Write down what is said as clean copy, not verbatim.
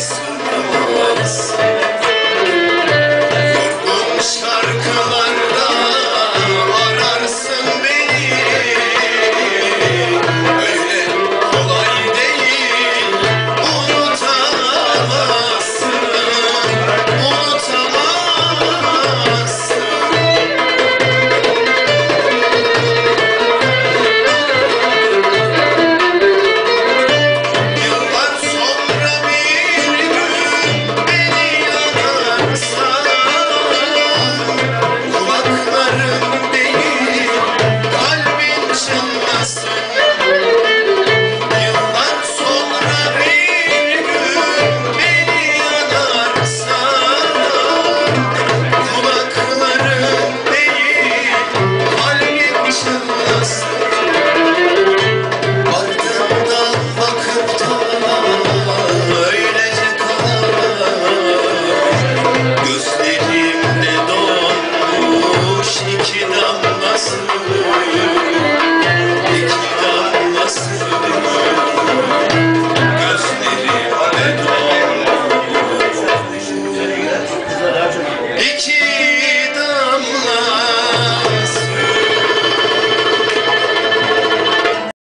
Yes.